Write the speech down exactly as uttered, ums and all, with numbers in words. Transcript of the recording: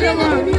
Olha aí,